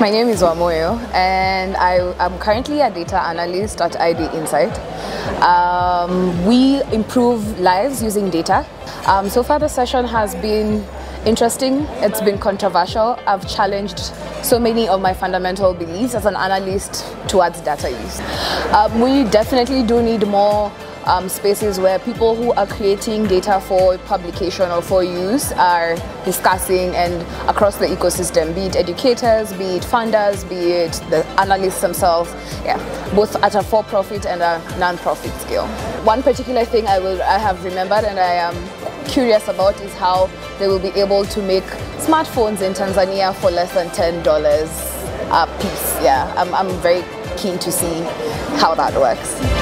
My name is Wamuyu and I'm currently a data analyst at ID Insight. We improve lives using data. So far the session has been interesting, it's been controversial. I've challenged so many of my fundamental beliefs as an analyst towards data use. We definitely do need more spaces where people who are creating data for publication or for use are discussing, and across the ecosystem, be it educators, be it funders, be it the analysts themselves, both at a for-profit and a non-profit scale. One particular thing I have remembered and I am curious about is how they will be able to make smartphones in Tanzania for less than $10 a piece. I'm very keen to see how that works.